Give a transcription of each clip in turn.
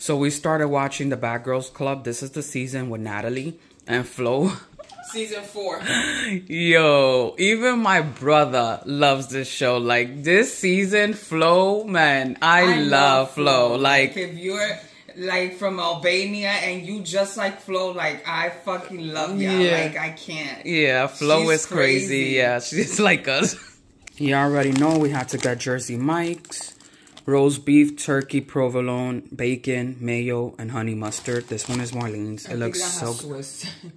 So we started watching the Bad Girls Club. This is the season with Natalie and Flo. Season 4. Yo, even my brother loves this show. Like, this season, Flo, man, I love Flo. Like, if you're, like, from Albania and you just like Flo, like, I fucking love y'all. Yeah. Like, I can't. Yeah, Flo is crazy. Yeah, she's like us. You already know we had to get Jersey Mike's. Roast beef, turkey, provolone, bacon, mayo, and honey mustard. This one is Marlene's. It looks so good.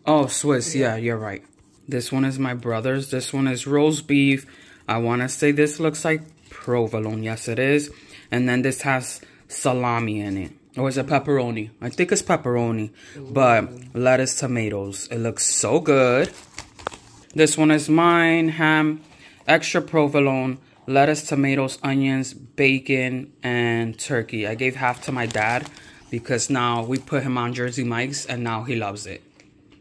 Oh, Swiss. Yeah, you're right. This one is my brother's. This one is roast beef. I want to say this looks like provolone. Yes, it is. And then this has salami in it. Or is it pepperoni? I think it's pepperoni. Ooh. But lettuce, tomatoes. It looks so good. This one is mine. Ham, extra provolone, lettuce, tomatoes, onions, bacon, and turkey. I gave half to my dad because now we put him on Jersey Mike's and now he loves it.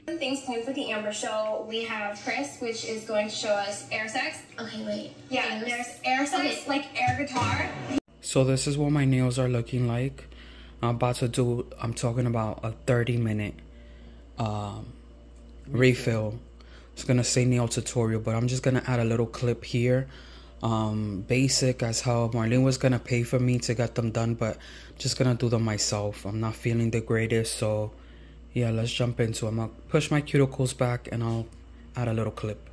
Things planned for the Amber Show. We have Chris, which is going to show us air sax. Okay, wait. Yeah, there's air sax, okay. Like air guitar. So this is what my nails are looking like. I'm about to do, I'm talking about a 30-minute refill. It's going to say nail tutorial, but I'm just going to add a little clip here. Basic as how Marlene was gonna pay for me to get them done, but I'm just gonna do them myself. I'm not feeling the greatest, so yeah, let's jump into it. I'm gonna push my cuticles back and I'll add a little clip.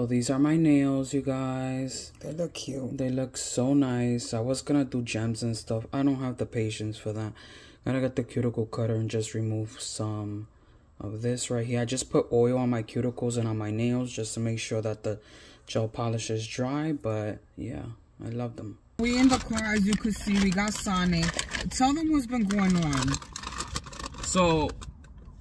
So these are my nails, you guys. They look cute. They look so nice. I was gonna do gems and stuff. I don't have the patience for that. I'm gonna get the cuticle cutter and just remove some of this right here. I just put oil on my cuticles and on my nails just to make sure that the gel polish is dry. But yeah, I love them. We in the car, as you could see. We got Sonic. Tell them what's been going on. So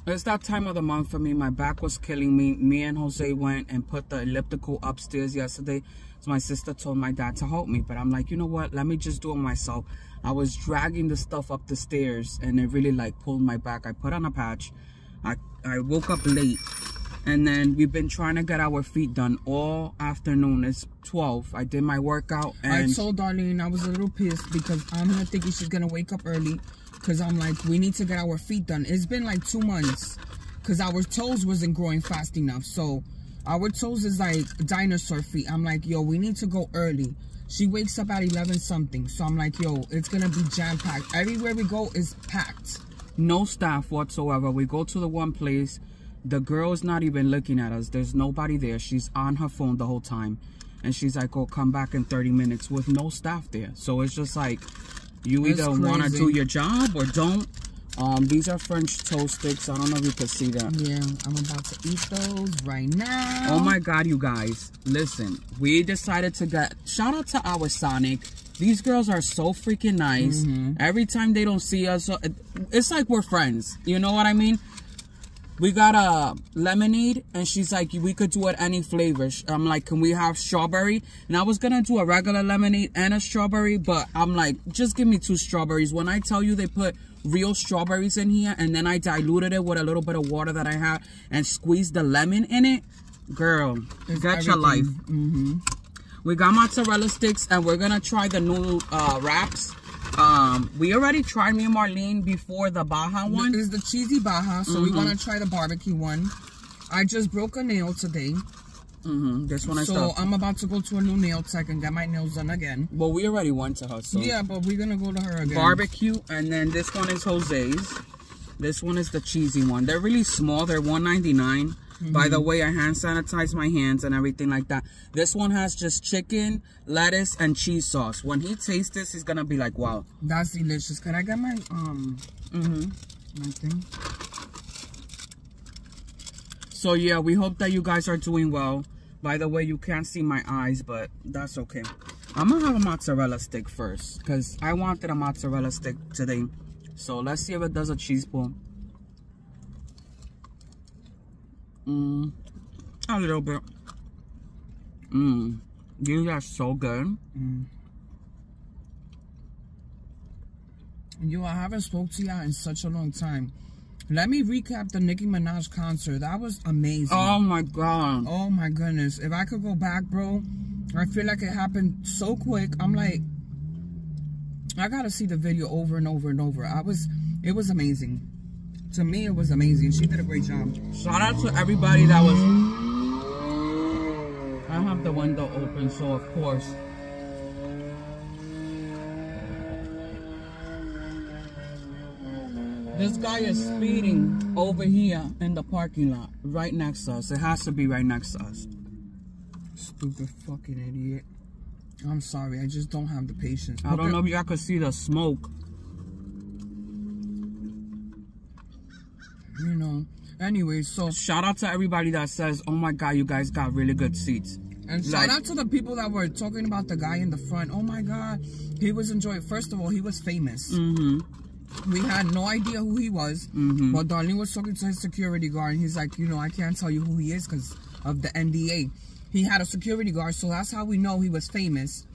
it's that time of the month for me. My back was killing me. Me and Jose went and put the elliptical upstairs yesterday. So my sister told my dad to help me, but I'm like, you know what, let me just do it myself. I was dragging the stuff up the stairs and it really like pulled my back. I put on a patch. I woke up late, and then we've been trying to get our feet done all afternoon. It's 12. I did my workout, and I told Darlene I was a little pissed because I'm not thinking she's gonna wake up early, because I'm like, we need to get our feet done. It's been like 2 months because our toes wasn't growing fast enough. So our toes is like dinosaur feet. I'm like, yo, we need to go early. She wakes up at 11 something, so I'm like, yo, it's gonna be jam-packed. Everywhere we go is packed. No staff whatsoever. We go to the one place, the girl is not even looking at us. There's nobody there. She's on her phone the whole time, and she's like, oh, come back in 30 minutes with no staff there. So it's just like, you either want to do your job or don't. These are French toast sticks. I don't know if you can see that. Yeah, I'm about to eat those right now. Oh my god, you guys, listen, we decided to get, shout out to our Sonic. These girls are so freaking nice. Mm-hmm. Every time they don't see us, it's like we're friends. You know what I mean? We got a lemonade, and she's like, we could do it any flavor. I'm like, can we have strawberry? And I was going to do a regular lemonade and a strawberry, but I'm like, just give me 2 strawberries. When I tell you they put real strawberries in here, and then I diluted it with a little bit of water that I had and squeezed the lemon in it, girl, that's your life. Mm-hmm. We got mozzarella sticks, and we're going to try the new wraps. We already tried, me and Marlene, before the Baja one. It's the cheesy Baja, so we want to try the barbecue one. I just broke a nail today. This one I stopped. So I'm about to go to a new nail tech and get my nails done again. Well, we already went to her, so. Yeah, but we're going to go to her again. Barbecue, and then this one is Jose's. This one is the cheesy one. They're really small. They're $1.99. Mm-hmm. By the way, I hand sanitize my hands and everything like that. This one has just chicken, lettuce, and cheese sauce. When he tastes this, he's gonna be like, wow, that's delicious. Can I get my my thing? So yeah, we hope that you guys are doing well. By the way, you can't see my eyes, but that's okay. I'm gonna have a mozzarella stick first, because I wanted a mozzarella stick today. So let's see if it does a cheese pull. A little bit. These are so good. Yo, I haven't spoke to y'all in such a long time. Let me recap the Nicki Minaj concert. That was amazing. Oh my god. Oh my goodness. If I could go back, bro, I feel like it happened so quick. I'm like, I gotta see the video over and over and over. It was amazing. To me, it was amazing. She did a great job. Shout out to everybody that was... I have the window open, so of course. This guy is speeding over here in the parking lot, right next to us. It has to be right next to us. Stupid fucking idiot. I'm sorry, I just don't have the patience. I don't know if y'all could see the smoke. You know, anyway, so shout out to everybody that says, oh my god, you guys got really good seats. And like, shout out to the people that were talking about the guy in the front. Oh my god, he was enjoying. First of all, he was famous. We had no idea who he was. But Darlene was talking to his security guard, and he's like, you know, I can't tell you who he is because of the NDA. He had a security guard, so that's how we know he was famous.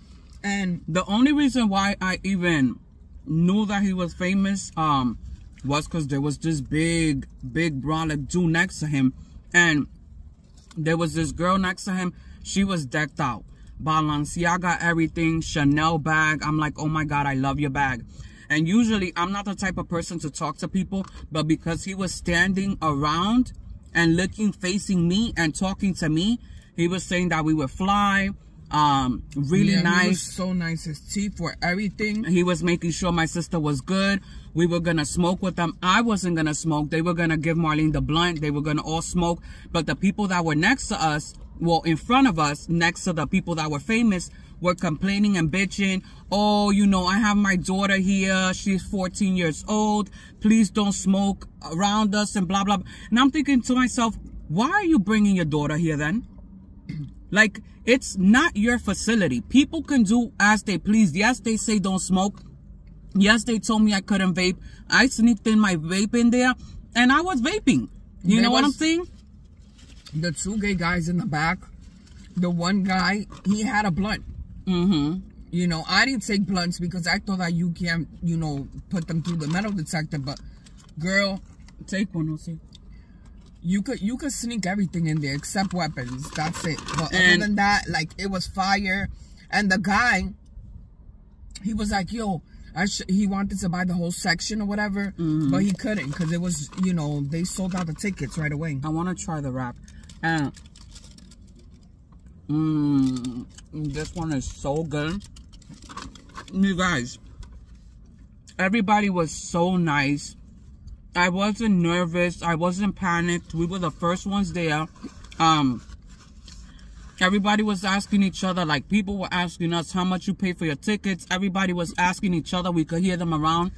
And the only reason why I even knew that he was famous was because there was this big brolic dude next to him, and there was this girl next to him. She was decked out, Balenciaga, everything, Chanel bag. I'm like, oh my god, I love your bag. And usually I'm not the type of person to talk to people, but because he was standing around and looking, facing me and talking to me, he was saying that we would fly. Really nice. He was so nice. His teeth were everything. He was making sure my sister was good. We were gonna smoke with them. I wasn't gonna smoke. They were gonna give Marlene the blunt. They were gonna all smoke. But the people that were next to us well, in front of us, next to the people that were famous, were complaining and bitching. Oh, you know, I have my daughter here. She's 14 years old. Please don't smoke around us and blah, blah, blah. And I'm thinking to myself, why are you bringing your daughter here then? Like, it's not your facility. People can do as they please. Yes, they say don't smoke. Yes, they told me I couldn't vape. I sneaked in my vape in there, and I was vaping. You know what I'm saying? The two gay guys in the back, the one guy, he had a blunt. Mm-hmm. You know, I didn't take blunts because I thought that you can't, you know, put them through the metal detector. But, girl, take one, we'll see. You could sneak everything in there except weapons. That's it. But and other than that, like, it was fire. And the guy, he was like, yo, he wanted to buy the whole section or whatever, but he couldn't because it was, you know, they sold out the tickets right away. I want to try the wrap. This one is so good. You guys, everybody was so nice. I wasn't nervous. I wasn't panicked. We were the first ones there. Everybody was asking each other, like, people were asking us how much you pay for your tickets. Everybody was asking each other. We could hear them around.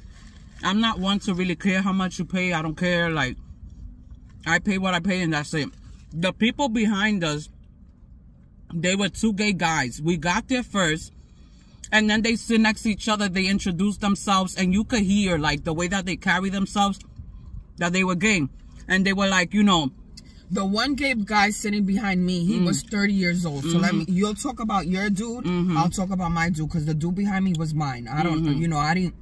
I'm not one to really care how much you pay. I don't care. Like, I pay what I pay and that's it. The people behind us, they were two gay guys. We got there first and then they sit next to each other. They introduced themselves and you could hear, like, the way that they carry themselves, that they were gay. And they were like, you know, the one gay guy sitting behind me, he was 30 years old. So let me, you'll talk about your dude, I'll talk about my dude, because the dude behind me was mine. I don't, you know, I didn't.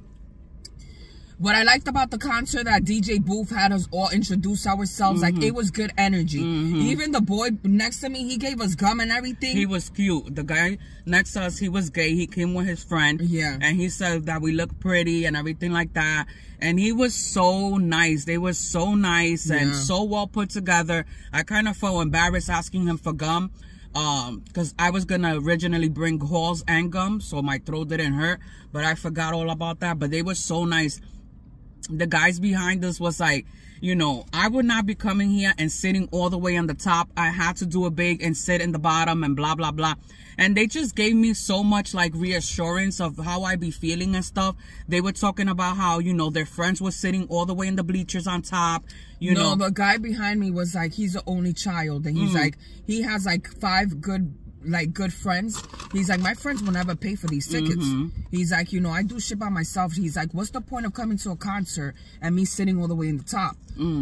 What I liked about the concert, that DJ Booth had us all introduce ourselves. Like, it was good energy. Even the boy next to me, he gave us gum and everything. He was cute. The guy next to us, he was gay. He came with his friend. Yeah. And he said that we look pretty and everything like that. And he was so nice. They were so nice and so well put together. I kind of felt embarrassed asking him for gum. Because I was going to originally bring halls and gum, so my throat didn't hurt. But I forgot all about that. But they were so nice. The guys behind us was like, you know, I would not be coming here and sitting all the way on the top. I had to do a big and sit in the bottom and blah, blah, blah. And they just gave me so much, like, reassurance of how I be feeling and stuff. They were talking about how, you know, their friends were sitting all the way in the bleachers on top. You know, the guy behind me was like, he's the only child. And he's like, he has like five good friends. He's like, my friends will never pay for these tickets. He's like, you know, I do shit by myself. He's like, what's the point of coming to a concert and me sitting all the way in the top?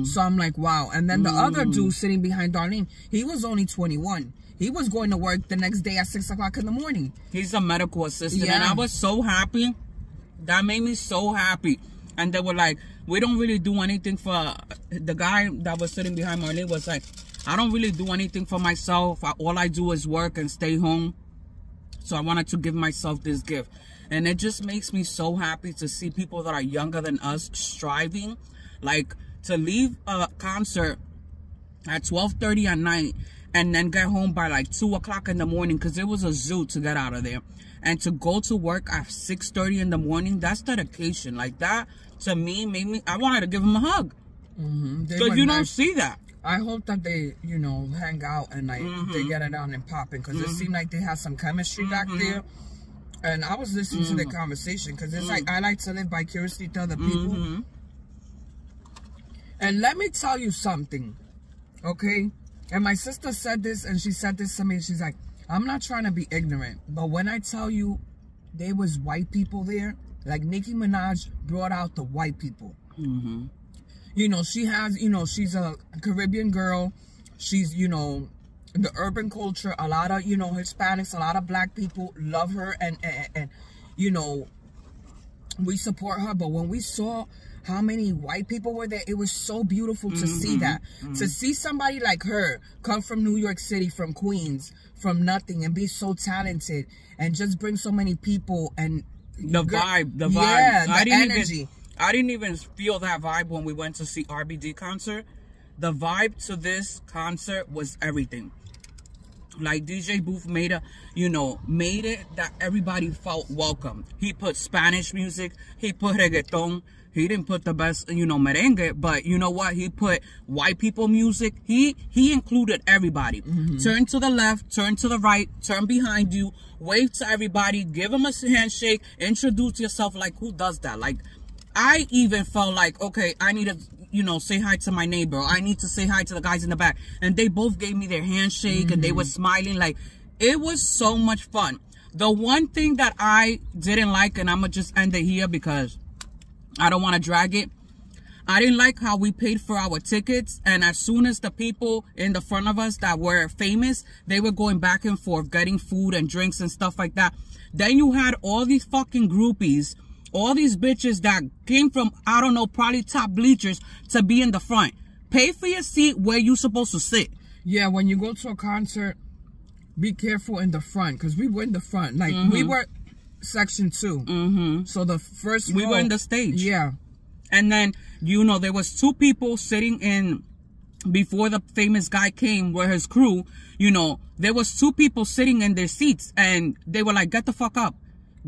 So I'm like, wow. And then the other dude sitting behind Darlene, he was only 21. He was going to work the next day at 6 o'clock in the morning. He's a medical assistant. And I was so happy. That made me so happy. And they were like, we don't really do anything for the guy that was sitting behind Marlene was like, I don't really do anything for myself. All I do is work and stay home. So I wanted to give myself this gift. And it just makes me so happy to see people that are younger than us striving. Like, to leave a concert at 12:30 at night and then get home by like 2 o'clock in the morning, because it was a zoo to get out of there. And to go to work at 6:30 in the morning, that's dedication. Like, that, to me, made me, I wanted to give them a hug. Because you don't see that. I hope that they, you know, hang out and, like, they get it on and popping. Because it seemed like they had some chemistry back there. And I was listening to the conversation. Because it's like, I like to live vicariously to other people. And let me tell you something. Okay? And my sister said this, and she said this to me. She's like, I'm not trying to be ignorant. But when I tell you there was white people there, like, Nicki Minaj brought out the white people. You know, she has, you know, she's a Caribbean girl. She's, you know, the urban culture. A lot of, you know, Hispanics, a lot of black people love her. And you know, we support her. But when we saw how many white people were there, it was so beautiful to see that. To see somebody like her come from New York City, from Queens, from nothing, and be so talented and just bring so many people. And the vibe, the vibe. Yeah, the energy. I didn't even feel that vibe when we went to see RBD concert. The vibe to this concert was everything. Like, DJ Booth made a, you know, made it that everybody felt welcome. He put Spanish music. He put reggaeton. He didn't put the best, you know, merengue, but you know what? He put white people music. He included everybody. Mm-hmm. Turn to the left, turn to the right, turn behind you, wave to everybody, give them a handshake, introduce yourself. Like, who does that? Like, I even felt like, okay, I need to, you know, say hi to my neighbor. I need to say hi to the guys in the back. And they both gave me their handshake, mm-hmm. and they were smiling. Like, it was so much fun. The one thing that I didn't like, and I'm going to just end it here because I don't want to drag it. I didn't like how we paid for our tickets. And as soon as the people in the front of us that were famous, they were going back and forth, getting food and drinks and stuff like that. Then you had all these fucking groupies, all these bitches that came from, I don't know, probably top bleachers to be in the front. Pay for your seat where you're supposed to sit. Yeah, when you go to a concert, be careful in the front, because we were in the front. Like, mm-hmm. we were section 2. Mm-hmm. So the first row, we were in the stage. Yeah. And then, you know, there was two people sitting in, before the famous guy came with his crew, you know, there was two people sitting in their seats, and they were like, get the fuck up.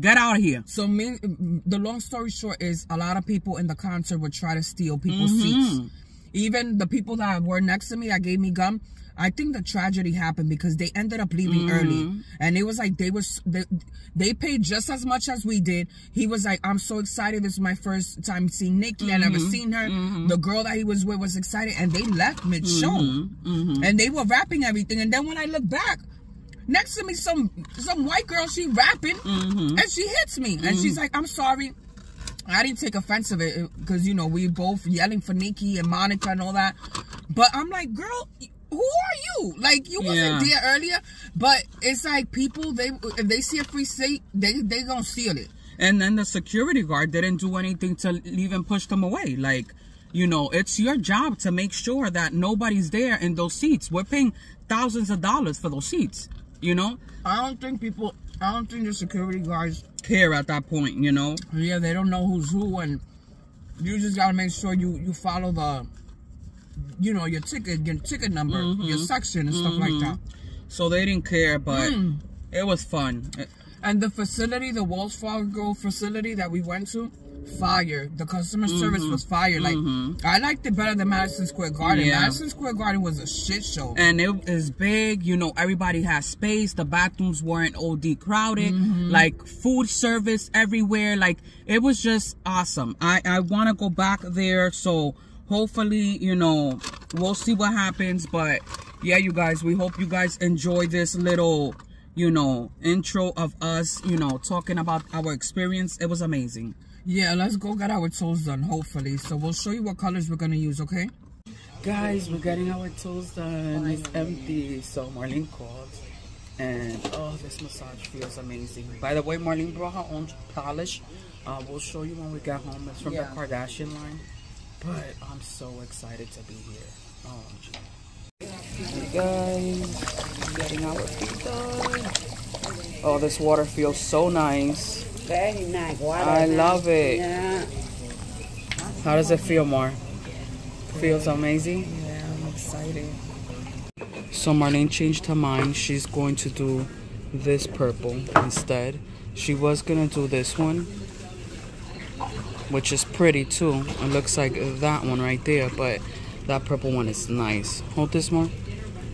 Get out of here. So the long story short is, a lot of people in the concert would try to steal people's mm-hmm. seats. Even the people that were next to me that gave me gum, I think the tragedy happened because they ended up leaving mm-hmm. early. And it was like they paid just as much as we did. He was like, I'm so excited. This is my first time seeing Nicki. Mm-hmm. I never seen her. Mm-hmm. The girl that he was with was excited. And they left mid-show. Mm-hmm. Mm-hmm. And they were rapping everything. And then when I look back, next to me, some white girl, she rapping, mm-hmm. and she hits me. Mm-hmm. And she's like, I'm sorry. I didn't take offense of it because, you know, we both yelling for Nicki and Monica and all that. But I'm like, girl, who are you? Like, you wasn't there earlier. But it's like people, if they see a free seat, they gonna steal it. And then the security guard didn't do anything to even push them away. Like, you know, it's your job to make sure that nobody's there in those seats. We're paying thousands of dollars for those seats. You know, I don't think the security guards care at that point, you know. Yeah, they don't know who's who, and you just gotta make sure you follow the, you know, your ticket number, mm-hmm. your section and mm-hmm. stuff like that. So they didn't care, but it was fun. And the facility, the Wells Fargo facility that we went to, fire. The customer service was fire. Like, I liked it better than Madison Square Garden. Yeah. Madison Square Garden was a shit show. And it is big. You know, everybody has space. The bathrooms weren't OD crowded. Mm-hmm. Like, food service everywhere. Like, it was just awesome. I want to go back there. So, hopefully, you know, we'll see what happens. But, yeah, you guys, we hope you guys enjoy this little, you know, intro of us, you know, talking about our experience. It was amazing. Yeah, let's go get our toes done, hopefully. So we'll show you what colors we're going to use, okay? Guys, we're getting our toes done. It's empty. So Marlene called. And, oh, this massage feels amazing. By the way, Marlene brought her own polish. We'll show you when we get home. It's from the Kardashian line. But I'm so excited to be here. Oh, gee. Hey, guys. Getting our feet done. Oh, this water feels so nice. Very nice. I love it. Yeah. How does it feel, Mar? Feels amazing? Yeah, I'm excited. So Marlene changed her mind. She's going to do this purple instead. She was going to do this one, which is pretty too. It looks like that one right there, but that purple one is nice. Hold this, Mar.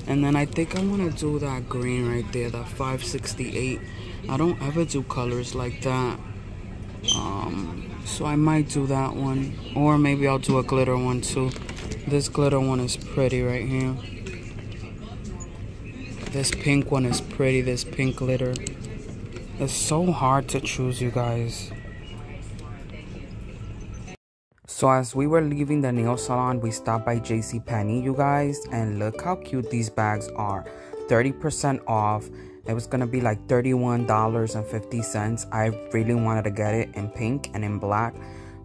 And then I think I want to do that green right there, that 568. I don't ever do colors like that, so I might do that one, or maybe I'll do a glitter one too. This glitter one is pretty right here. This pink one is pretty, this pink glitter. It's so hard to choose, you guys. So as we were leaving the nail salon, we stopped by JCPenney, you guys, and look how cute these bags are. 30% off. It was going to be like $31.50. I really wanted to get it in pink and in black.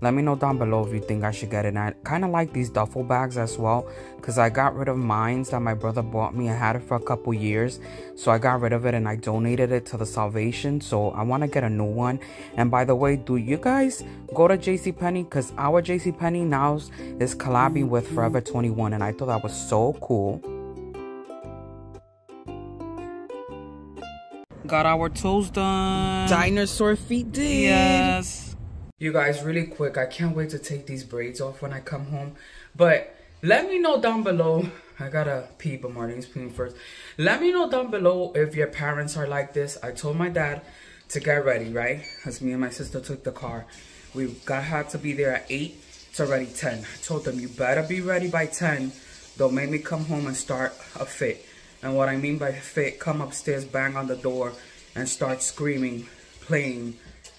Let me know down below if you think I should get it. And I kind of like these duffel bags as well, because I got rid of mine that my brother bought me. I had it for a couple years, so I got rid of it and I donated it to the Salvation. So I want to get a new one. And by the way, do you guys go to JCPenney? Because our JCPenney now is collabing with Forever 21, and I thought that was so cool. Got our toes done. Dinosaur feet did. Yes. You guys, really quick, I can't wait to take these braids off when I come home. But let me know down below. I gotta pee, but Marlene's peeing first. Let me know down below if your parents are like this. I told my dad to get ready, right? Because me and my sister took the car. We had to be there at 8. It's already 10. I told them, you better be ready by 10. They'll make me come home and start a fit. And what I mean by fit, come upstairs, bang on the door, and start screaming, playing,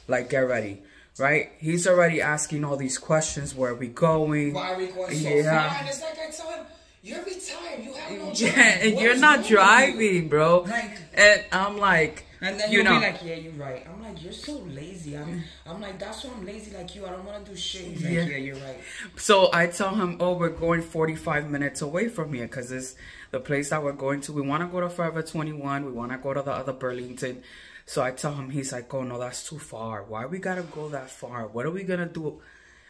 like, get ready. Right? He's already asking all these questions. Where are we going? Why are we going so far? It's like I told him, you're retired. You have no job. And you're not driving, bro. Like, and I'm like, and then you'll be like, yeah, you're right. I'm like, you're so lazy. I'm like, that's why I'm lazy like you. I don't want to do shit. He's like, yeah, you're right. So I tell him, oh, we're going 45 minutes away from here because it's the place that we're going to. We want to go to Forever 21. We want to go to the other Burlington. So I tell him, he's like, oh, no, that's too far. Why we got to go that far? What are we going to do?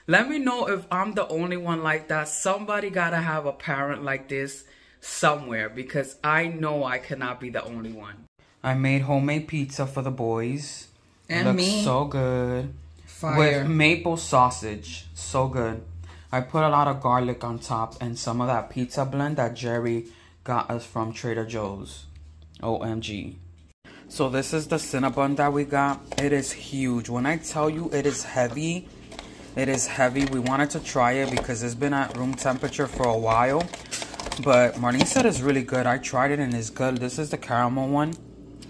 Let me know if I'm the only one like that. Somebody got to have a parent like this somewhere because I know I cannot be the only one. I made homemade pizza for the boys. And looks me. So good. Fire. With maple sausage. So good. I put a lot of garlic on top and some of that pizza blend that Jerry got us from Trader Joe's. OMG. So this is the Cinnabon that we got. It is huge. When I tell you it is heavy, it is heavy. We wanted to try it because it's been at room temperature for a while. But Marlene said it's really good. I tried it and it's good. This is the caramel one.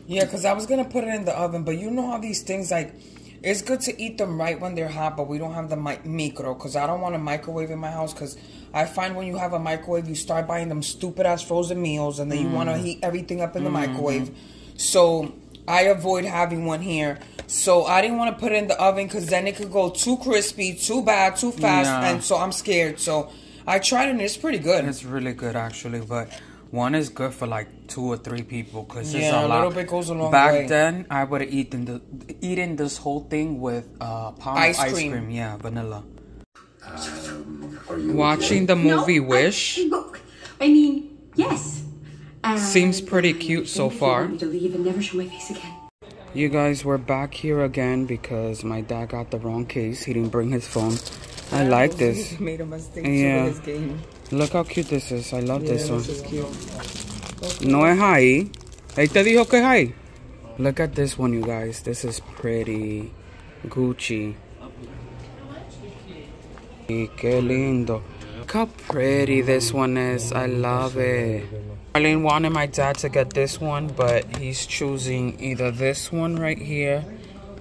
Yeah, because I was going to put it in the oven. But you know how these things, like, it's good to eat them right when they're hot. But we don't have the micro because I don't want a microwave in my house because I find when you have a microwave, you start buying them stupid-ass frozen meals. And then you want to heat everything up in the microwave. So I avoid having one here. So I didn't want to put it in the oven because then it could go too crispy, too bad, too fast. Yeah. And so I'm scared. So I tried it and it's pretty good. It's really good, actually. But one is good for like 2 or 3 people because it's a lot. A little bit goes a long way. Back then, I would have eaten this whole thing with ice cream. Yeah, vanilla. Watching the movie Wish. I mean, yes. Seems pretty cute so far. To leave and never show my face again. You guys, we're back here again because my dad got the wrong case. He didn't bring his phone. I like this. He made a mistake with his game. Look how cute this is. I love this one. This is cute. No es ahí. Ahí te dijo que ahí. Look at this one, you guys. This is pretty. Gucci. Y qué lindo. Look how pretty this one is. I love it. Marlene wanted my dad to get this one, but he's choosing either this one right here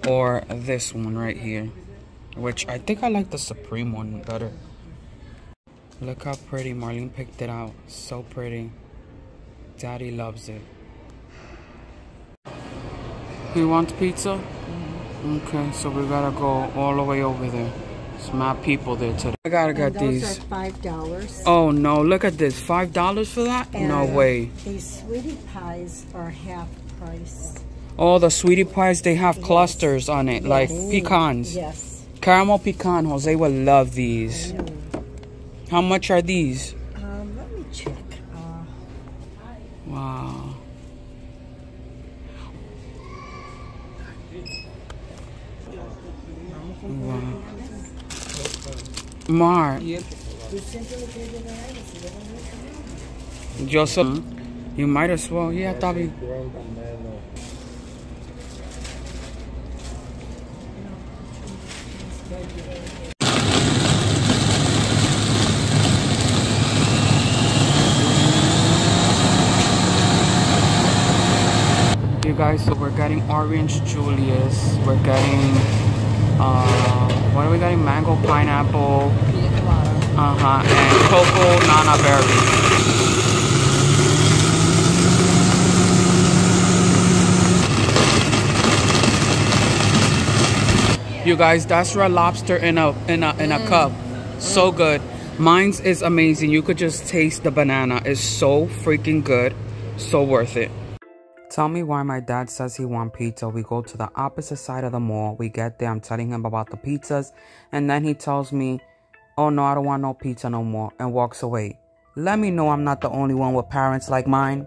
or this one right here, which I think I like the Supreme one better. Look how pretty Marlene picked it out. So pretty. Daddy loves it. He wants pizza? Okay, so we gotta go all the way over there. It's my people there today. I gotta get these. Those are $5. Oh no, look at this. $5 for that? And no way. These sweetie pies are half price. Oh, the sweetie pies, they have clusters on it, like pecans. Yes. Caramel pecan. Jose will love these. How much are these? Let me check. Wow. Wow. Mar, Joseph, you might as well. Yeah, Tavi. You guys, so we're getting orange Julius. We're getting what are we getting? Mango, pineapple, and cocoa nana berry. You guys, that's Red Lobster in a cup. So good. Mine's is amazing. You could just taste the banana. It's so freaking good. So worth it. Tell me why my dad says he wants pizza. We go to the opposite side of the mall. We get there. I'm telling him about the pizzas. And then he tells me, oh, no, I don't want no pizza no more. And walks away. Let me know I'm not the only one with parents like mine.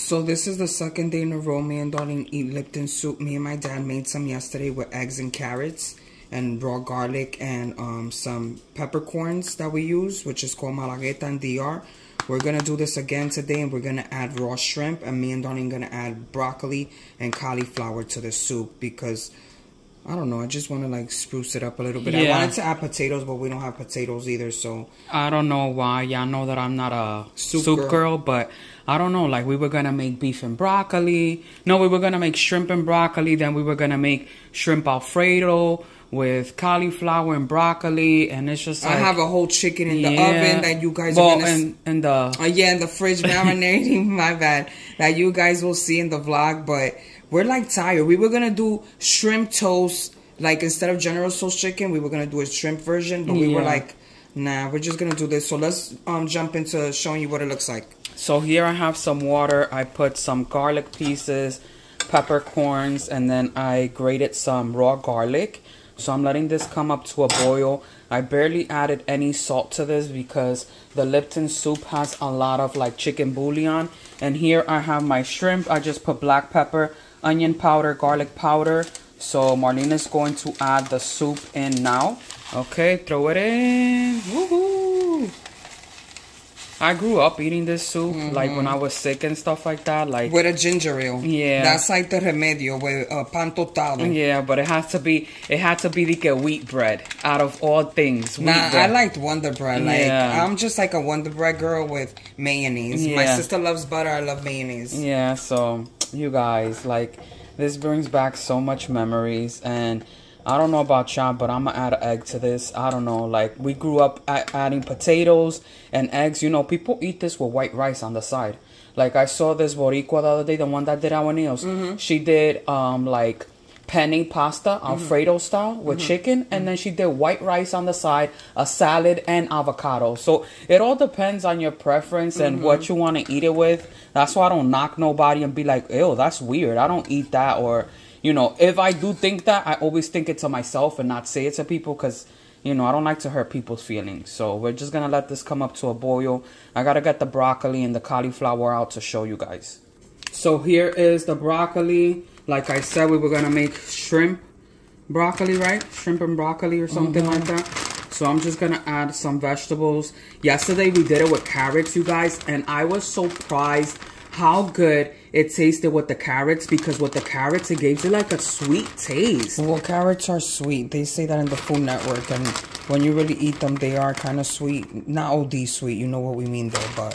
So this is the second day in a row me and Darlene eat Lipton soup. Me and my dad made some yesterday with eggs and carrots and raw garlic and some peppercorns that we use, which is called malagueta and DR. We're going to do this again today, and we're going to add raw shrimp, and me and Darlene going to add broccoli and cauliflower to the soup because, I don't know, I just want to like spruce it up a little bit. Yeah. I wanted to add potatoes, but we don't have potatoes either, so. I don't know why. Yeah, I know that I'm not a soup girl, but I don't know. Like, we were going to make beef and broccoli. No, we were going to make shrimp and broccoli. Then we were going to make shrimp Alfredo with cauliflower and broccoli, and it's just like, I have a whole chicken in the oven that you guys are gonna in the fridge marinating. My bad, that you guys will see in the vlog. But we're like tired. We were gonna do shrimp toast, like instead of General Tso's chicken, we were gonna do a shrimp version, but we were like, nah, we're just gonna do this. So let's jump into showing you what it looks like. So here I have some water. I put some garlic pieces, peppercorns, and then I grated some raw garlic. So I'm letting this come up to a boil. I barely added any salt to this because the Lipton soup has a lot of like chicken bouillon. And here I have my shrimp. I just put black pepper, onion powder, garlic powder. So Marlene is going to add the soup in now. Okay, throw it in. Woohoo! I grew up eating this soup, like when I was sick and stuff like that. Like with a ginger ale. Yeah. That's like the remedio with pan tostado. Yeah, but it had to be like a wheat bread out of all things. I liked Wonder Bread. Like I'm just like a Wonder Bread girl with mayonnaise. Yeah. My sister loves butter, I love mayonnaise. Yeah, so you guys, like this brings back so much memories. And I don't know about y'all, but I'm going to add an egg to this. I don't know. Like, we grew up adding potatoes and eggs. You know, people eat this with white rice on the side. Like, I saw this Boricua the other day, the one that did our nails. She did, like, penne pasta, Alfredo style, with chicken. And then she did white rice on the side, a salad, and avocado. So, it all depends on your preference and what you want to eat it with. That's why I don't knock nobody and be like, ew, that's weird. I don't eat that, or... You know, if I do think that, I always think it to myself and not say it to people because, you know, I don't like to hurt people's feelings. So we're just going to let this come up to a boil. I got to get the broccoli and the cauliflower out to show you guys. So here is the broccoli. Like I said, we were going to make shrimp broccoli, right? Shrimp and broccoli or something like that. So I'm just going to add some vegetables. Yesterday, we did it with carrots, you guys, and I was surprised how good it tasted with the carrots, because with the carrots, it gave you like a sweet taste. Well, carrots are sweet. They say that in the Food Network, and when you really eat them, they are kind of sweet. Not OD sweet, you know what we mean though, but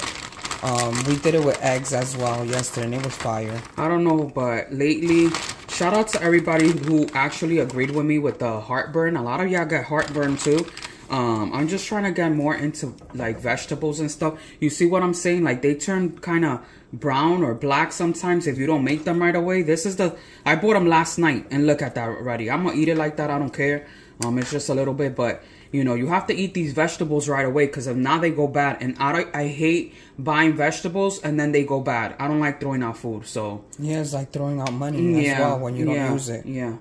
we did it with eggs as well yesterday, and it was fire. I don't know, but lately, shout out to everybody who actually agreed with me with the heartburn. A lot of y'all got heartburn too. I'm just trying to get more into like vegetables and stuff. You see what I'm saying? Like they turn kind of brown or black sometimes if you don't make them right away. This is the, I bought them last night and look at that already. I'm gonna eat it like that, I don't care. It's just a little bit, but you know, you have to eat these vegetables right away because if not, they go bad. And I hate buying vegetables and then they go bad. I don't like throwing out food, so. Yeah, it's like throwing out money as well when you don't use it. Yeah.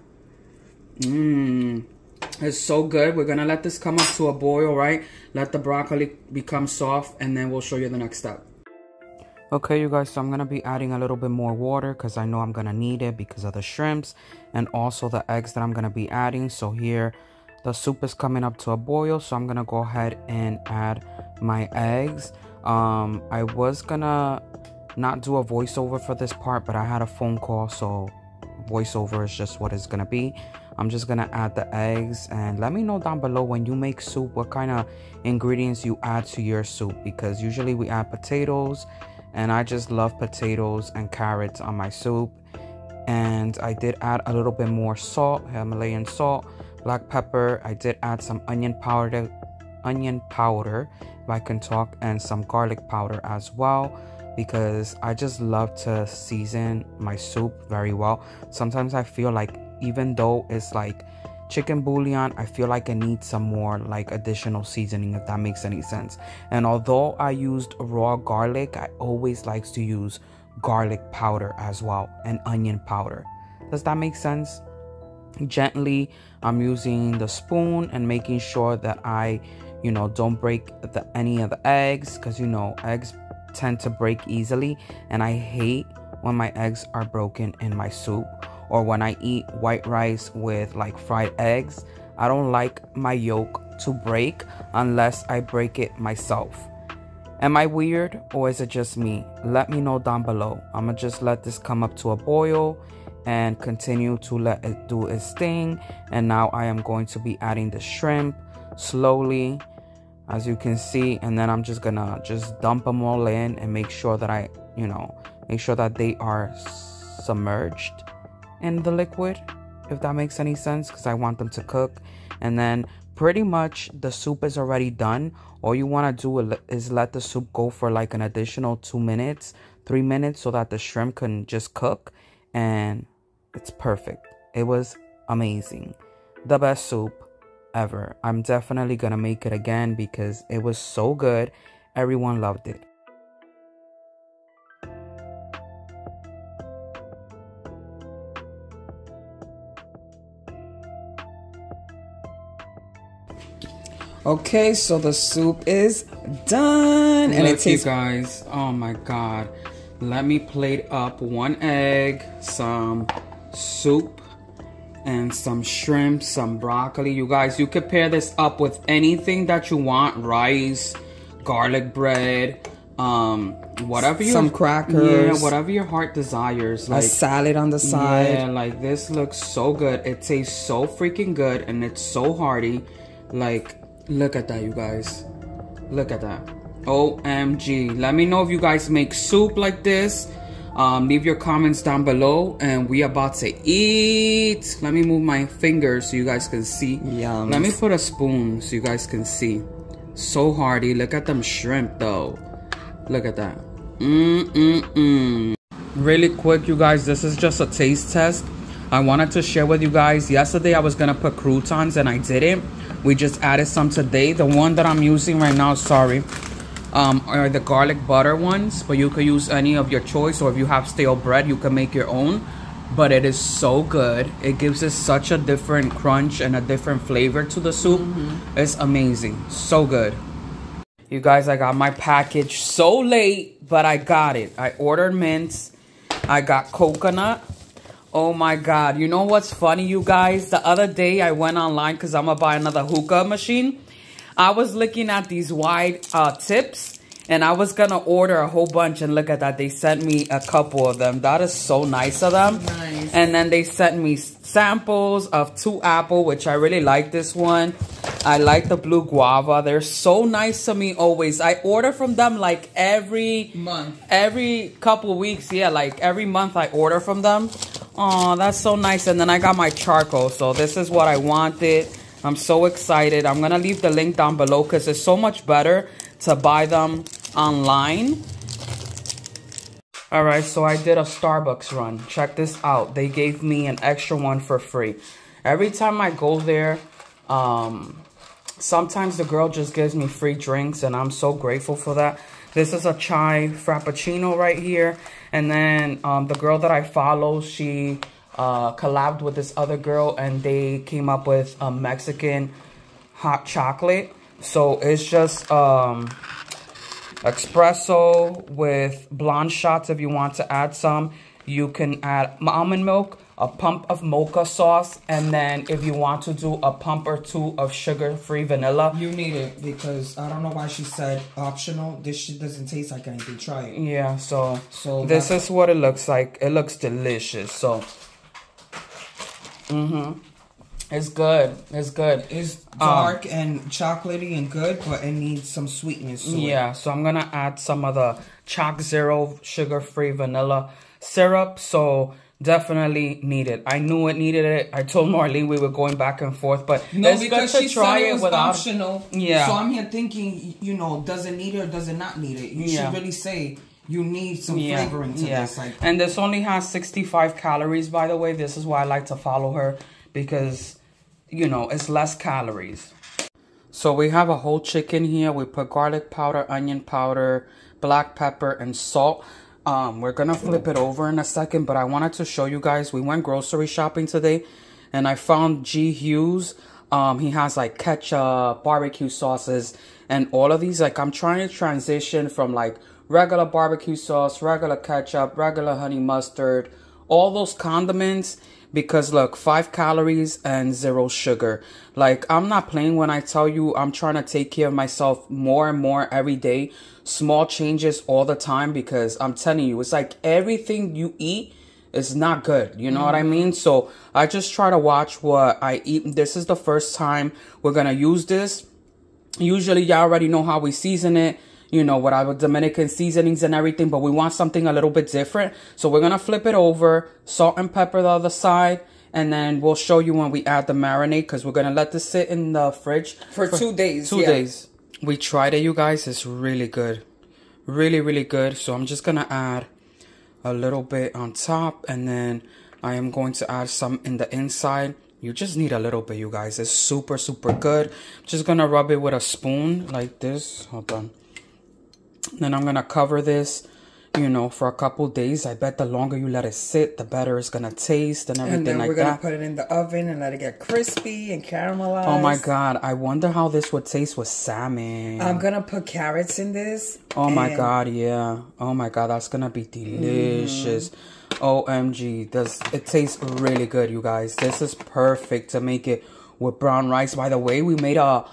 It's so good. We're gonna let this come up to a boil, right? Let the broccoli become soft and then we'll show you the next step. Okay, you guys, so I'm gonna be adding a little bit more water because I know I'm gonna need it because of the shrimps and also the eggs that I'm gonna be adding. So here the soup is coming up to a boil, so I'm gonna go ahead and add my eggs. I was gonna not do a voiceover for this part, but I had a phone call, so voiceover is just what it's gonna be. I'm just gonna add the eggs, and let me know down below when you make soup what kind of ingredients you add to your soup, because usually we add potatoes and I just love potatoes and carrots on my soup. And I did add a little bit more salt, Himalayan salt, black pepper. I did add some onion powder if I can talk, and some garlic powder as well, because I just love to season my soup very well. Sometimes I feel like even though it's like chicken bouillon, I feel like I need some more like additional seasoning, if that makes any sense. And although I used raw garlic, I always like to use garlic powder as well and onion powder. Does that make sense? Gently, I'm using the spoon and making sure that I, you know, don't break any of the eggs, because you know, eggs tend to break easily, and I hate when my eggs are broken in my soup, or when I eat white rice with like fried eggs. I don't like my yolk to break unless I break it myself. Am I weird, or is it just me? Let me know down below. I'm gonna just let this come up to a boil and continue to let it do its thing. And now I am going to be adding the shrimp slowly, as you can see, and then I'm just gonna just dump them all in and make sure that I, you know, make sure that they are submerged in the liquid, if that makes any sense, because I want them to cook. And then pretty much the soup is already done. All you want to do is let the soup go for like an additional 2 minutes, 3 minutes, so that the shrimp can just cook, and it's perfect. It was amazing, the best soup ever. I'm definitely gonna make it again because it was so good. Everyone loved it. Okay, so the soup is done. And look, it tastes, you guys, oh my god. Let me plate up one egg, some soup, and some shrimp, some broccoli. You guys, you could pair this up with anything that you want. Rice, garlic bread, whatever you, some crackers, yeah, whatever your heart desires. Like a salad on the side. Yeah, like this looks so good. It tastes so freaking good, and it's so hearty. Like, look at that, you guys. Look at that. OMG. Let me know if you guys make soup like this. Leave your comments down below, and we about to eat. Let me move my fingers so you guys can see. Yum. Let me put a spoon so you guys can see. So hearty. Look at them shrimp though. Look at that. Really quick, you guys, this is just a taste test. I wanted to share with you guys, yesterday I was gonna put croutons and I didn't. We just added some today. The one that I'm using right now, sorry, are the garlic butter ones, but you could use any of your choice, or if you have stale bread, you can make your own. But it is so good. It gives us such a different crunch and a different flavor to the soup. It's amazing. So good. You guys, I got my package so late, but I got it. I ordered mints. I got coconut. Oh my god, you know what's funny, you guys? The other day I went online because I'm gonna buy another hookah machine. I was looking at these wide tips, and I was gonna order a whole bunch, and look at that, they sent me a couple of them. That is so nice of them. Nice. And then they sent me samples of 2 apple, which I really like this one. I like the blue guava. They're so nice to me always. I order from them like every month, every couple weeks. Yeah, like every month I order from them. Oh, that's so nice. And then I got my charcoal. So this is what I wanted. I'm so excited. I'm going to leave the link down below because it's so much better to buy them online. All right, so I did a Starbucks run. Check this out. They gave me an extra one for free. Every time I go there, sometimes the girl just gives me free drinks, and I'm so grateful for that. This is a chai frappuccino right here. And then the girl that I follow, she collabed with this other girl, and they came up with a Mexican hot chocolate. So it's just espresso with blonde shots. If you want to add some, you can add almond milk, a pump of mocha sauce, and then if you want to do a pump or two of sugar-free vanilla. You need it because I don't know why she said optional. This shit doesn't taste like anything. Try it. Yeah, so this is what it looks like. It looks delicious. So it's good. It's good. It's dark and chocolatey and good, but it needs some sweetness to it. Yeah, so I'm gonna add some of the ChocZero sugar-free vanilla syrup. So definitely needed. I knew it needed it. I told Marlene we were going back and forth, but no, because she tried it without optional. Yeah. So I'm here thinking, you know, does it need it or does it not need it? You should really say you need some flavoring to this. Like, and this only has 65 calories, by the way. This is why I like to follow her because, you know, it's less calories. So we have a whole chicken here. We put garlic powder, onion powder, black pepper, and salt. We're gonna flip it over in a second, but I wanted to show you guys, we went grocery shopping today, and I found G Hughes. He has like ketchup, barbecue sauces, and all of these. Like, I'm trying to transition from like regular barbecue sauce, regular ketchup, regular honey mustard, all those condiments, because look, 5 calories and 0 sugar. Like, I'm not playing when I tell you I'm trying to take care of myself more and more every day. Small changes all the time, because I'm telling you, it's like everything you eat is not good. You know what I mean? So I just try to watch what I eat. This is the first time we're going to use this. Usually y'all already know how we season it, you know, with our Dominican seasonings and everything, but we want something a little bit different. So we're going to flip it over, salt and pepper the other side, and then we'll show you when we add the marinade, because we're going to let this sit in the fridge for 2 days. Two days. We tried it, you guys. It's really good. Really, really good. So I'm just going to add a little bit on top, and then I am going to add some in the inside. You just need a little bit, you guys. It's super, super good. I'm just going to rub it with a spoon like this. Hold on. Then I'm going to cover this, you know, for a couple days. I bet the longer you let it sit, the better it's going to taste and everything like that. And then we're going to put it in the oven and let it get crispy and caramelized. Oh, my God. I wonder how this would taste with salmon. I'm going to put carrots in this. Oh, my God. Yeah. Oh, my God. That's going to be delicious. OMG, it tastes really good, you guys. This is perfect to make it with brown rice. By the way, we made a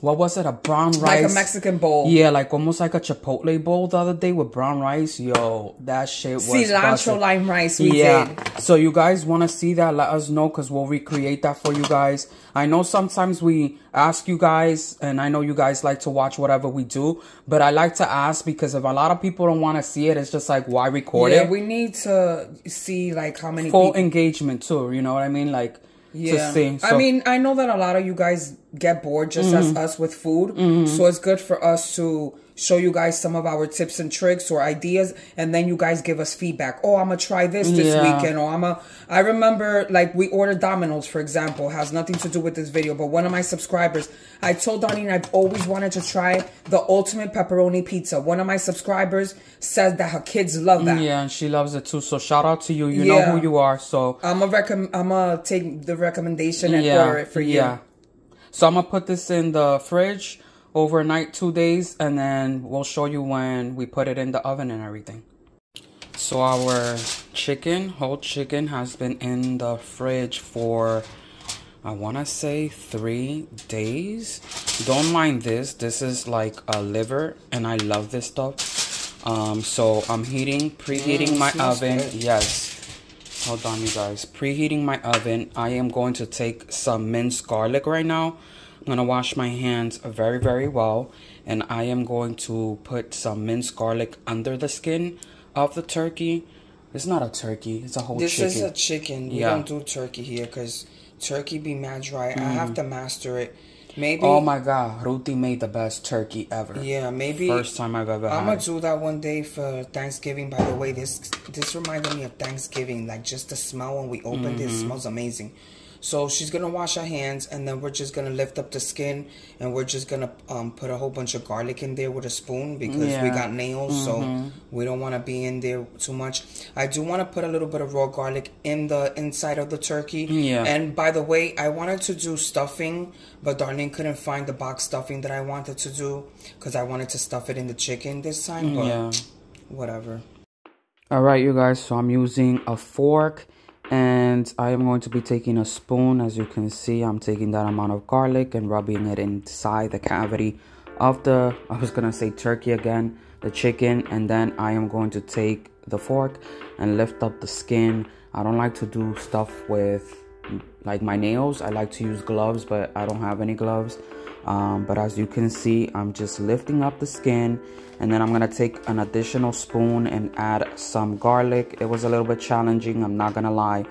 what was it, a brown rice, like a Mexican bowl, yeah, like almost like a Chipotle bowl the other day with brown rice. Yo, that shit was cilantro lime rice. We did. So you guys want to see that, let us know, because we'll recreate that for you guys. I know sometimes we ask you guys, and I know you guys like to watch whatever we do, but I like to ask, because if a lot of people don't want to see it, it's just like, why record it? Yeah, we need to see like how many full people engagement too, you know what I mean? Like, yeah, to see. So, I mean, I know that a lot of you guys get bored just as us with food. So it's good for us to show you guys some of our tips and tricks or ideas, and then you guys give us feedback. Oh, I'm gonna try this weekend, or I remember, like, we ordered Domino's, for example. It has nothing to do with this video, but one of my subscribers, I told Donnie, I've always wanted to try the ultimate pepperoni pizza. One of my subscribers says that her kids love that. Yeah, and she loves it too. So shout out to you. You know who you are. So I'm gonna take the recommendation and order it for you. Yeah. So I'm gonna put this in the fridge overnight, 2 days, and then we'll show you when we put it in the oven and everything. So our chicken, whole chicken, has been in the fridge for, I want to say, 3 days. Don't mind this. This is like a liver, and I love this stuff. So I'm preheating my oven. Good. Yes. Hold on, you guys. Preheating my oven. I am going to take some minced garlic right now. I'm going to wash my hands very, very well, and I am going to put some minced garlic under the skin of the turkey. It's not a turkey. It's a whole chicken. This is a chicken. We don't do turkey here because turkey be mad dry. I have to master it. Maybe. Oh, my God. Ruti made the best turkey ever. Yeah, maybe. First time I've ever had. I'm going to do that one day for Thanksgiving. By the way, this reminded me of Thanksgiving. Like, just the smell when we opened it smells amazing. So she's going to wash her hands, and then we're just going to lift up the skin, and we're just going to put a whole bunch of garlic in there with a spoon, because we got nails, so we don't want to be in there too much. I do want to put a little bit of raw garlic in the inside of the turkey. Yeah. And by the way, I wanted to do stuffing, but Darlene couldn't find the box stuffing that I wanted to do, because I wanted to stuff it in the chicken this time, but whatever. All right, you guys, so I'm using a fork, and I am going to be taking a spoon. As you can see, I'm taking that amount of garlic and rubbing it inside the cavity of the, I was gonna say turkey again, the chicken, and then I am going to take the fork and lift up the skin. I don't like to do stuff with like my nails. I like to use gloves, but I don't have any gloves. But as you can see, I'm just lifting up the skin, and then I'm gonna take an additional spoon and add some garlic. It was a little bit challenging, I'm not gonna lie,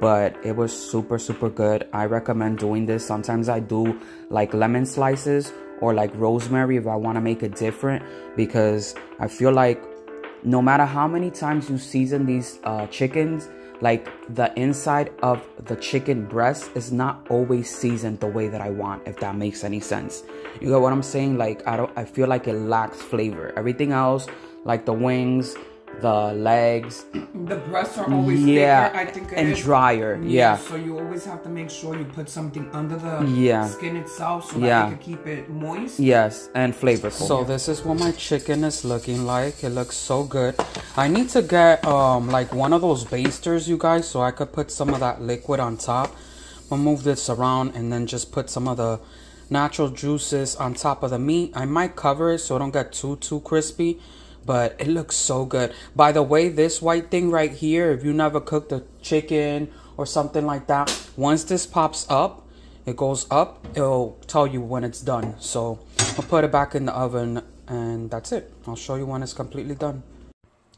but it was super, super good. I recommend doing this. Sometimes I do like lemon slices or like rosemary if I want to make it different, because I feel like no matter how many times you season these chickens, like the inside of the chicken breast is not always seasoned the way that I want, if that makes any sense. You get what I'm saying? Like, I feel like it lacks flavor. Everything else, like the wings, the legs. The breasts are always thicker, I think, and drier. Yeah. So you always have to make sure you put something under the skin itself so that you can keep it moist. Yes, and flavorful. So this is what my chicken is looking like. It looks so good. I need to get like one of those basters, you guys, so I could put some of that liquid on top. I'll move this around and then just put some of the natural juices on top of the meat. I might cover it so it don't get too crispy, but it looks so good. By the way, this white thing right here, if you never cooked the chicken or something like that, once this pops up, it goes up, it'll tell you when it's done. So I'll put it back in the oven and that's it. I'll show you when it's completely done.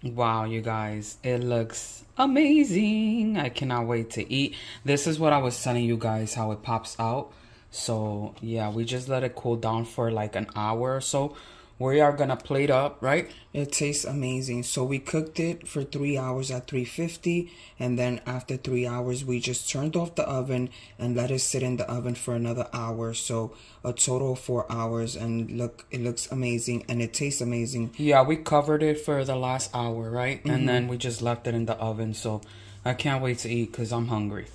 Wow, you guys, it looks amazing. I cannot wait to eat. This is what I was telling you guys, how it pops out. So yeah, we just let it cool down for like an hour or so. We are gonna plate up, right? It tastes amazing. So we cooked it for 3 hours at 350, and then after 3 hours we just turned off the oven and let it sit in the oven for another hour. So a total of 4 hours, and look, it looks amazing and it tastes amazing. Yeah, we covered it for the last hour, right? Mm-hmm. And then we just left it in the oven. So I can't wait to eat because I'm hungry.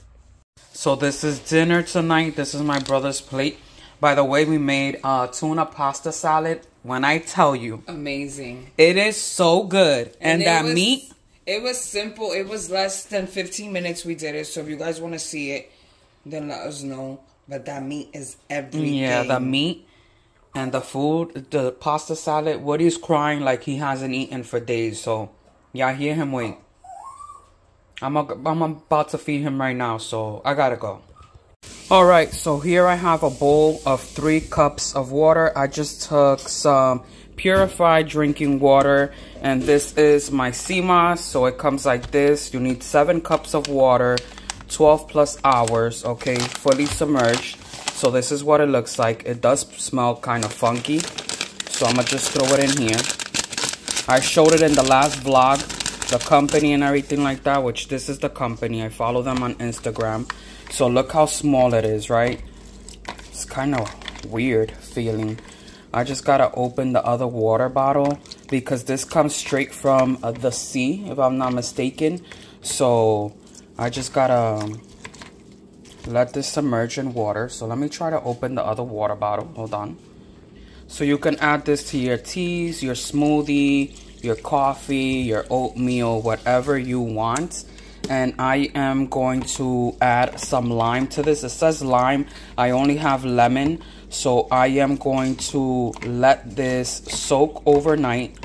So this is dinner tonight. This is my brother's plate. By the way, we made tuna pasta salad. When I tell you, amazing. It is so good. And that meat, it was simple. It was less than 15 minutes we did it. So if you guys want to see it, then let us know. But that meat is everything. Yeah, the meat and the food, the pasta salad. Woody's crying like he hasn't eaten for days. So y'all hear him wait. I'm about to feed him right now, so I gotta go. Alright, so here I have a bowl of 3 cups of water. I just took some purified drinking water, and this is my CMOS, so it comes like this. You need 7 cups of water, 12 plus hours, okay, fully submerged. So this is what it looks like. It does smell kind of funky, so I'm gonna just throw it in here. I showed it in the last vlog, the company and everything like that, which this is the company. I follow them on Instagram. So look how small it is, right? It's kind of weird feeling. I just gotta open the other water bottle because this comes straight from the sea, if I'm not mistaken. So I just gotta let this submerge in water. So let me try to open the other water bottle. Hold on. So you can add this to your teas, your smoothie, your coffee, your oatmeal, whatever you want. And I am going to add some lime to this. It says lime. I only have lemon. So I am going to let this soak overnight,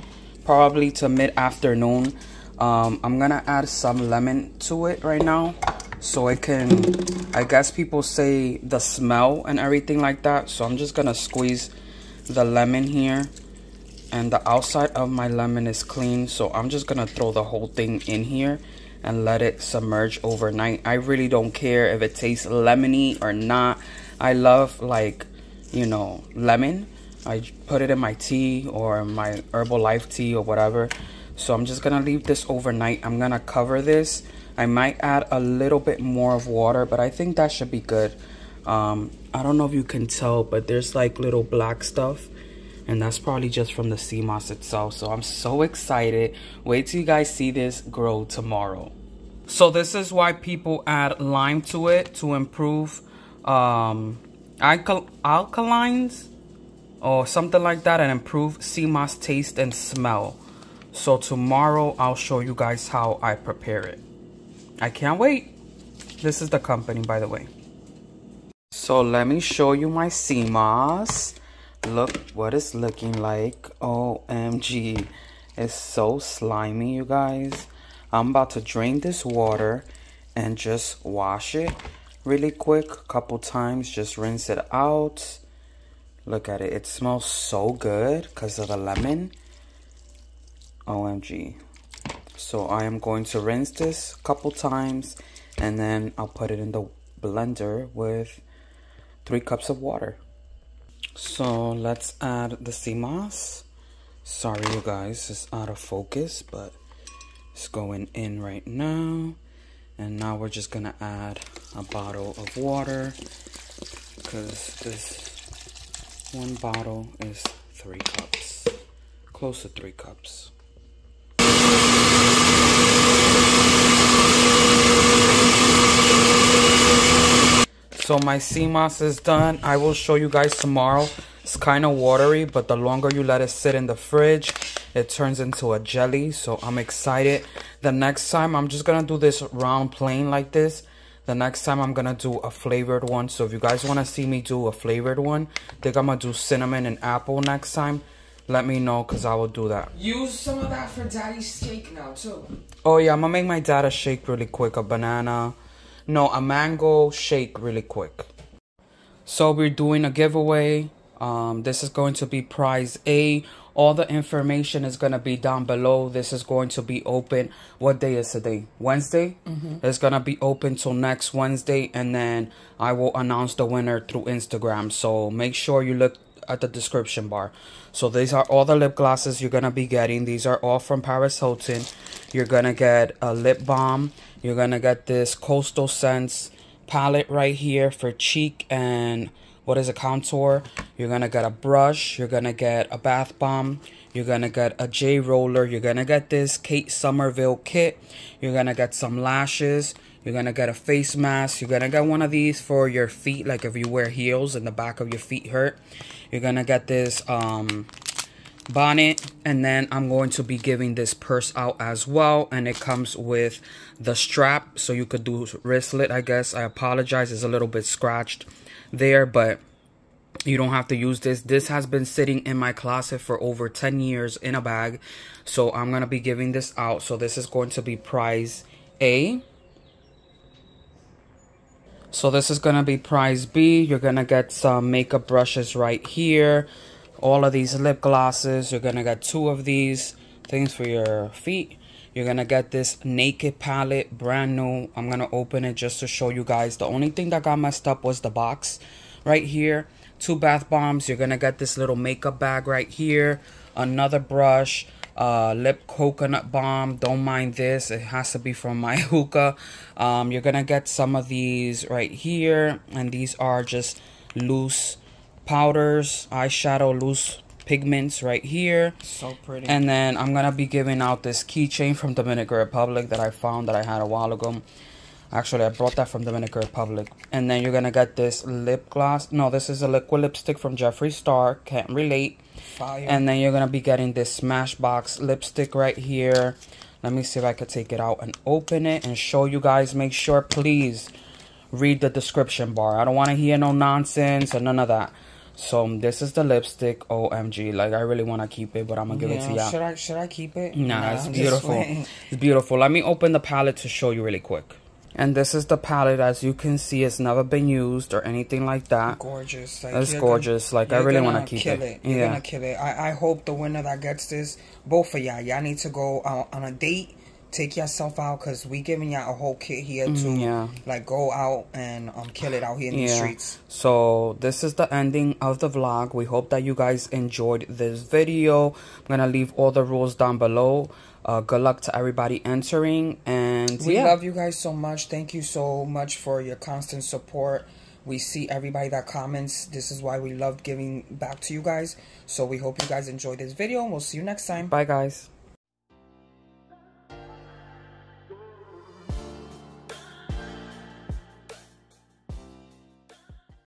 probably to mid-afternoon. I'm going to add some lemon to it right now. So it can, I guess people say the smell and everything like that. So I'm just going to squeeze the lemon here. And the outside of my lemon is clean. So I'm just going to throw the whole thing in here and let it submerge overnight. I really don't care if it tastes lemony or not. I love, like, you know, lemon. I put it in my tea or my Herbalife tea or whatever. So I'm just gonna leave this overnight. I'm gonna cover this. I might add a little bit more of water, but I think that should be good. I don't know if you can tell, but there's like little black stuff. And that's probably just from the sea moss itself. So I'm so excited. Wait till you guys see this grow tomorrow. So this is why people add lime to it, to improve alkalines or something like that, and improve sea moss taste and smell. So tomorrow I'll show you guys how I prepare it. I can't wait. This is the company, by the way. So let me show you my sea moss. Look what it's looking like. OMG, it's so slimy, you guys. I'm about to drain this water and just wash it really quick a couple times, just rinse it out. Look at it, it smells so good because of the lemon. OMG. So I am going to rinse this a couple times and then I'll put it in the blender with 3 cups of water. So let's add the sea moss. Sorry, you guys, it's out of focus, but it's going in right now. And now we're just gonna add a bottle of water because this one bottle is 3 cups, close to 3 cups. So my sea moss is done. I will show you guys tomorrow. It's kind of watery, but the longer you let it sit in the fridge, it turns into a jelly. So I'm excited. The next time, I'm just going to do this round plain like this. The next time, I'm going to do a flavored one. So if you guys want to see me do a flavored one, I think I'm going to do cinnamon and apple next time. Let me know, because I will do that. Use some of that for daddy's shake now, too. Oh, yeah. I'm going to make my dad a shake really quick. A banana. No, a mango shake really quick. So we're doing a giveaway. This is going to be prize A. All the information is going to be down below. This is going to be open. What day is today? Wednesday? Mm-hmm. It's going to be open till next Wednesday. And then I will announce the winner through Instagram. So make sure you look at the description bar. So these are all the lip glosses you're going to be getting. These are all from Paris Hilton. You're going to get a lip balm. You're going to get this Coastal Sense palette right here for cheek and... what is a contour? You're going to get a brush. You're going to get a bath bomb. You're going to get a J roller. You're going to get this Kate Somerville kit. You're going to get some lashes. You're going to get a face mask. You're going to get one of these for your feet. Like if you wear heels and the back of your feet hurt. You're going to get this bonnet. And then I'm going to be giving this purse out as well. And it comes with the strap. So you could do wristlet, I guess. I apologize. It's a little bit scratched there, but you don't have to use this. This has been sitting in my closet for over 10 years in a bag, so I'm gonna be giving this out. So this is going to be prize A. So this is gonna be prize B. You're gonna get some makeup brushes right here, all of these lip glosses. You're gonna get two of these things for your feet. You're going to get this Naked Palette, brand new. I'm going to open it just to show you guys. The only thing that got messed up was the box right here. Two bath bombs. You're going to get this little makeup bag right here. Another brush. Lip coconut balm. Don't mind this. It has to be from my hookah. You're going to get some of these right here. And these are just loose powders. Eyeshadow loose pigments right here. So pretty. And then I'm gonna be giving out this keychain from Dominican Republic that I found that I had a while ago. Actually, I brought that from Dominican Republic. And then you're gonna get this lip gloss. No, this is a liquid lipstick from Jeffree Star. Can't relate. Fire. And then you're gonna be getting this Smashbox lipstick right here. Let me see if I could take it out and open it and show you guys. Make sure, please, read the description bar. I don't want to hear no nonsense or none of that. So this is the lipstick. OMG, like I really want to keep it, but I'm gonna give it to y'all. Should I keep it? Nah, it's beautiful. It's beautiful. Let me open the palette to show you really quick. And this is the palette. As you can see, it's never been used or anything like that. Gorgeous. Like, it's gorgeous. Like I really want to keep it. You're gonna kill it. I hope the winner that gets this, both of y'all need to go on a date. Take yourself out, because we giving y'all a whole kit here to like go out and kill it out here in the streets. So this is the ending of the vlog. We hope that you guys enjoyed this video. I'm gonna leave all the rules down below. Good luck to everybody entering, and we love you guys so much. Thank you so much for your constant support. We see everybody that comments. This is why we love giving back to you guys. So we hope you guys enjoyed this video, and we'll see you next time. Bye guys.